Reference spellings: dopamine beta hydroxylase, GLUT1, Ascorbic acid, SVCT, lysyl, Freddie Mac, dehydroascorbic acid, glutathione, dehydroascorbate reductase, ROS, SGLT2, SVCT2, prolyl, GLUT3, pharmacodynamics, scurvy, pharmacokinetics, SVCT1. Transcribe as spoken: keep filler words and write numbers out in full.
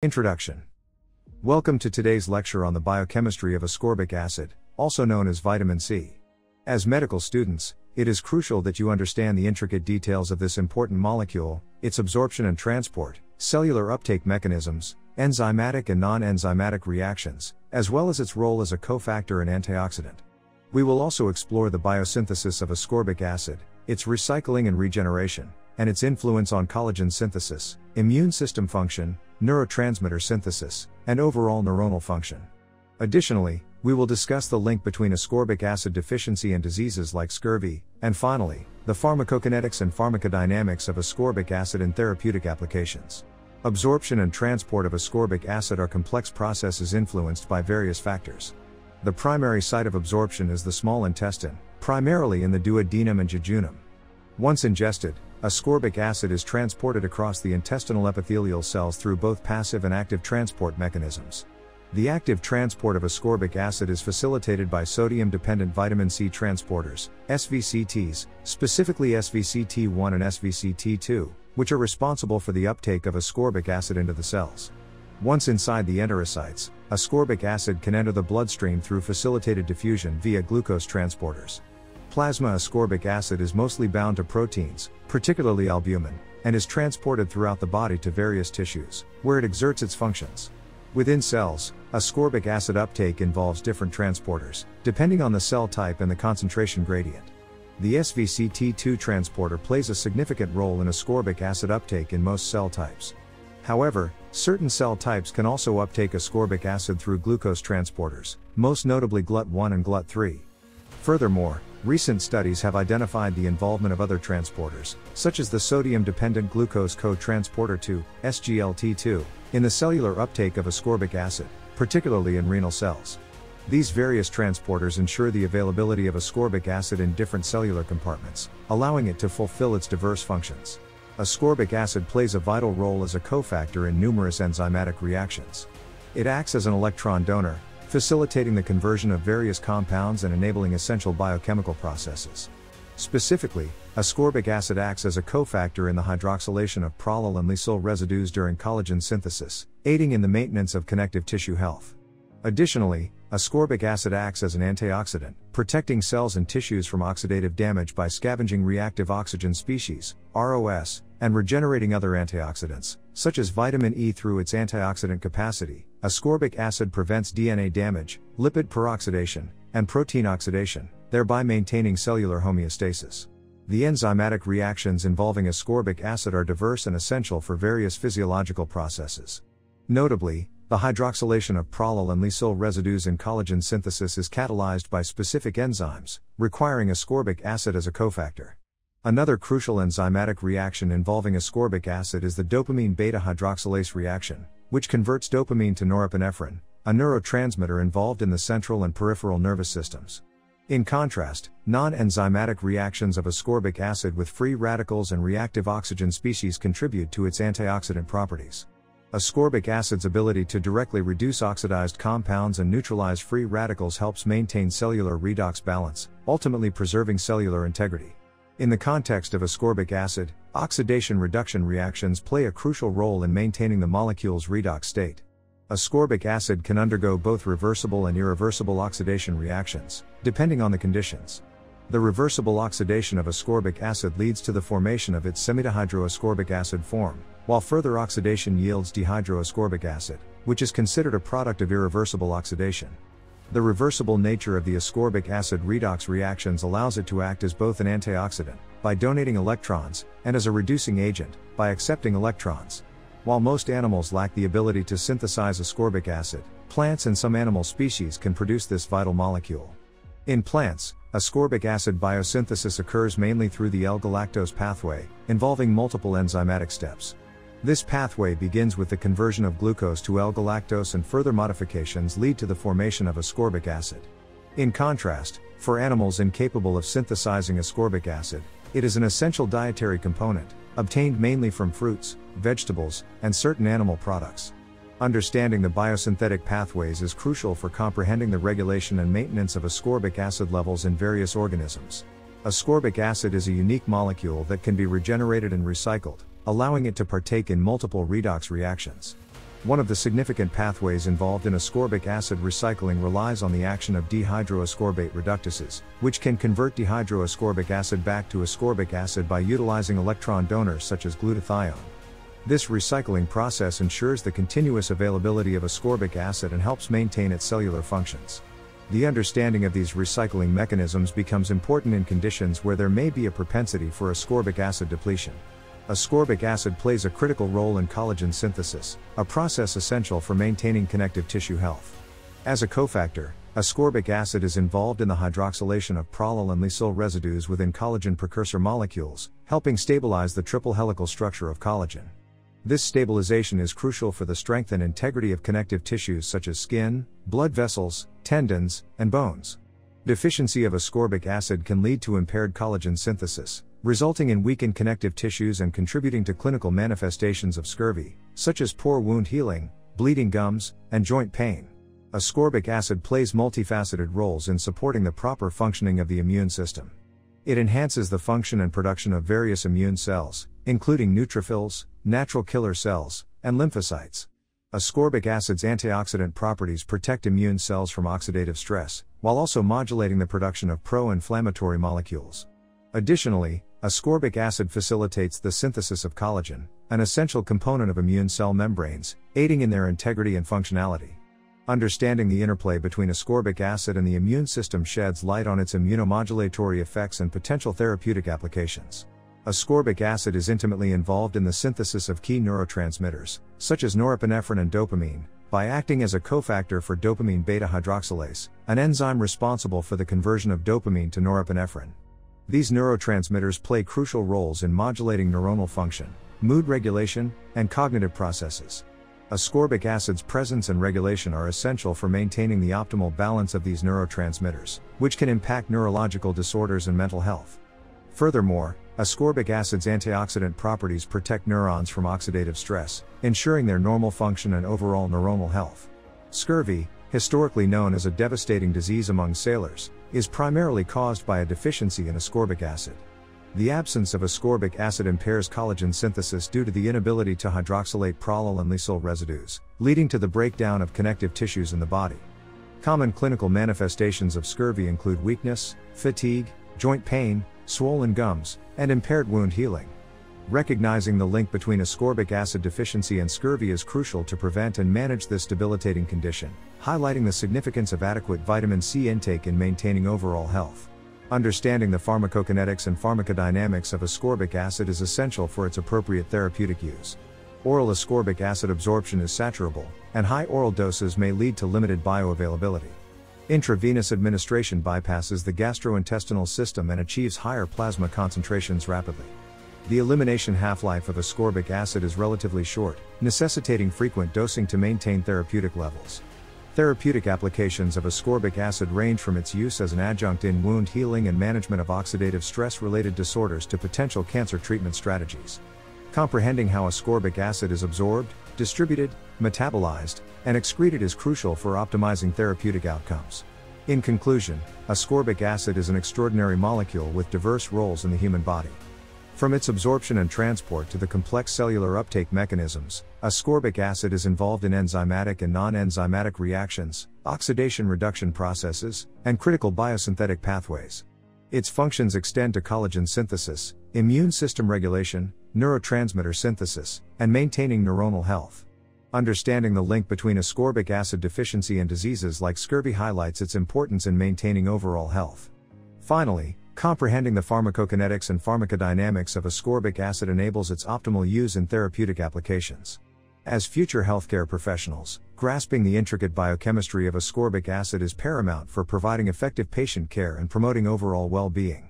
Introduction. Welcome to today's lecture on the biochemistry of ascorbic acid, also known as vitamin C. As medical students, it is crucial that you understand the intricate details of this important molecule, its absorption and transport, cellular uptake mechanisms, enzymatic and non-enzymatic reactions, as well as its role as a cofactor and antioxidant. We will also explore the biosynthesis of ascorbic acid, its recycling and regeneration, and its influence on collagen synthesis, immune system function, neurotransmitter synthesis, and overall neuronal function. Additionally, we will discuss the link between ascorbic acid deficiency and diseases like scurvy, and finally, the pharmacokinetics and pharmacodynamics of ascorbic acid in therapeutic applications. Absorption and transport of ascorbic acid are complex processes influenced by various factors. The primary site of absorption is the small intestine, primarily in the duodenum and jejunum. Once ingested, ascorbic acid is transported across the intestinal epithelial cells through both passive and active transport mechanisms. The active transport of ascorbic acid is facilitated by sodium-dependent vitamin C transporters, S V C Ts, specifically S V C T one and S V C T two, which are responsible for the uptake of ascorbic acid into the cells. Once inside the enterocytes, ascorbic acid can enter the bloodstream through facilitated diffusion via glucose transporters. Plasma ascorbic acid is mostly bound to proteins, particularly albumin, and is transported throughout the body to various tissues, where it exerts its functions. Within cells, ascorbic acid uptake involves different transporters, depending on the cell type and the concentration gradient. The S V C T two transporter plays a significant role in ascorbic acid uptake in most cell types. However, certain cell types can also uptake ascorbic acid through glucose transporters, most notably glut one and glut three. Furthermore, recent studies have identified the involvement of other transporters, such as the sodium-dependent glucose co-transporter two, S G L T two, in the cellular uptake of ascorbic acid, particularly in renal cells. These various transporters ensure the availability of ascorbic acid in different cellular compartments, allowing it to fulfill its diverse functions. Ascorbic acid plays a vital role as a cofactor in numerous enzymatic reactions. It acts as an electron donor, facilitating the conversion of various compounds and enabling essential biochemical processes. Specifically, ascorbic acid acts as a cofactor in the hydroxylation of prolyl and lysyl residues during collagen synthesis, aiding in the maintenance of connective tissue health. Additionally, ascorbic acid acts as an antioxidant, protecting cells and tissues from oxidative damage by scavenging reactive oxygen species, R O S, and regenerating other antioxidants, such as vitamin E through its antioxidant capacity. Ascorbic acid prevents D N A damage, lipid peroxidation, and protein oxidation, thereby maintaining cellular homeostasis. The enzymatic reactions involving ascorbic acid are diverse and essential for various physiological processes. Notably, the hydroxylation of prolyl and lysyl residues in collagen synthesis is catalyzed by specific enzymes, requiring ascorbic acid as a cofactor. Another crucial enzymatic reaction involving ascorbic acid is the dopamine beta hydroxylase reaction, which converts dopamine to norepinephrine, a neurotransmitter involved in the central and peripheral nervous systems. In contrast, non-enzymatic reactions of ascorbic acid with free radicals and reactive oxygen species contribute to its antioxidant properties. Ascorbic acid's ability to directly reduce oxidized compounds and neutralize free radicals helps maintain cellular redox balance, ultimately preserving cellular integrity. In the context of ascorbic acid, oxidation-reduction reactions play a crucial role in maintaining the molecule's redox state. Ascorbic acid can undergo both reversible and irreversible oxidation reactions, depending on the conditions. The reversible oxidation of ascorbic acid leads to the formation of its semidihydroascorbic acid form, while further oxidation yields dehydroascorbic acid, which is considered a product of irreversible oxidation. The reversible nature of the ascorbic acid redox reactions allows it to act as both an antioxidant, by donating electrons, and as a reducing agent, by accepting electrons. While most animals lack the ability to synthesize ascorbic acid, plants and some animal species can produce this vital molecule. In plants, ascorbic acid biosynthesis occurs mainly through the L galactose pathway, involving multiple enzymatic steps. This pathway begins with the conversion of glucose to L galactose, and further modifications lead to the formation of ascorbic acid. In contrast, for animals incapable of synthesizing ascorbic acid, it is an essential dietary component, obtained mainly from fruits, vegetables, and certain animal products. Understanding the biosynthetic pathways is crucial for comprehending the regulation and maintenance of ascorbic acid levels in various organisms. Ascorbic acid is a unique molecule that can be regenerated and recycled, allowing it to partake in multiple redox reactions. One of the significant pathways involved in ascorbic acid recycling relies on the action of dehydroascorbate reductases, which can convert dehydroascorbic acid back to ascorbic acid by utilizing electron donors such as glutathione. This recycling process ensures the continuous availability of ascorbic acid and helps maintain its cellular functions. The understanding of these recycling mechanisms becomes important in conditions where there may be a propensity for ascorbic acid depletion. Ascorbic acid plays a critical role in collagen synthesis, a process essential for maintaining connective tissue health. As a cofactor, ascorbic acid is involved in the hydroxylation of prolyl and lysyl residues within collagen precursor molecules, helping stabilize the triple helical structure of collagen. This stabilization is crucial for the strength and integrity of connective tissues such as skin, blood vessels, tendons, and bones. Deficiency of ascorbic acid can lead to impaired collagen synthesis, resulting in weakened connective tissues and contributing to clinical manifestations of scurvy, such as poor wound healing, bleeding gums, and joint pain. Ascorbic acid plays multifaceted roles in supporting the proper functioning of the immune system. It enhances the function and production of various immune cells, including neutrophils, natural killer cells, and lymphocytes. Ascorbic acid's antioxidant properties protect immune cells from oxidative stress, while also modulating the production of pro-inflammatory molecules. Additionally, ascorbic acid facilitates the synthesis of collagen, an essential component of immune cell membranes, aiding in their integrity and functionality. Understanding the interplay between ascorbic acid and the immune system sheds light on its immunomodulatory effects and potential therapeutic applications. Ascorbic acid is intimately involved in the synthesis of key neurotransmitters, such as norepinephrine and dopamine, by acting as a cofactor for dopamine beta hydroxylase, an enzyme responsible for the conversion of dopamine to norepinephrine. These neurotransmitters play crucial roles in modulating neuronal function, mood regulation, and cognitive processes. Ascorbic acid's presence and regulation are essential for maintaining the optimal balance of these neurotransmitters, which can impact neurological disorders and mental health. Furthermore, ascorbic acid's antioxidant properties protect neurons from oxidative stress, ensuring their normal function and overall neuronal health. Scurvy, historically known as a devastating disease among sailors, is primarily caused by a deficiency in ascorbic acid. The absence of ascorbic acid impairs collagen synthesis due to the inability to hydroxylate prolyl and lysyl residues, leading to the breakdown of connective tissues in the body. Common clinical manifestations of scurvy include weakness, fatigue, joint pain, swollen gums, and impaired wound healing. Recognizing the link between ascorbic acid deficiency and scurvy is crucial to prevent and manage this debilitating condition, highlighting the significance of adequate vitamin C intake in maintaining overall health. Understanding the pharmacokinetics and pharmacodynamics of ascorbic acid is essential for its appropriate therapeutic use. Oral ascorbic acid absorption is saturable, and high oral doses may lead to limited bioavailability. Intravenous administration bypasses the gastrointestinal system and achieves higher plasma concentrations rapidly. The elimination half-life of ascorbic acid is relatively short, necessitating frequent dosing to maintain therapeutic levels. Therapeutic applications of ascorbic acid range from its use as an adjunct in wound healing and management of oxidative stress-related disorders to potential cancer treatment strategies. Comprehending how ascorbic acid is absorbed, distributed, metabolized, and excreted is crucial for optimizing therapeutic outcomes. In conclusion, ascorbic acid is an extraordinary molecule with diverse roles in the human body. From its absorption and transport to the complex cellular uptake mechanisms, ascorbic acid is involved in enzymatic and non-enzymatic reactions, oxidation reduction processes, and critical biosynthetic pathways. Its functions extend to collagen synthesis, immune system regulation, neurotransmitter synthesis, and maintaining neuronal health. Understanding the link between ascorbic acid deficiency and diseases like scurvy highlights its importance in maintaining overall health. Finally, comprehending the pharmacokinetics and pharmacodynamics of ascorbic acid enables its optimal use in therapeutic applications. As future healthcare professionals, grasping the intricate biochemistry of ascorbic acid is paramount for providing effective patient care and promoting overall well-being.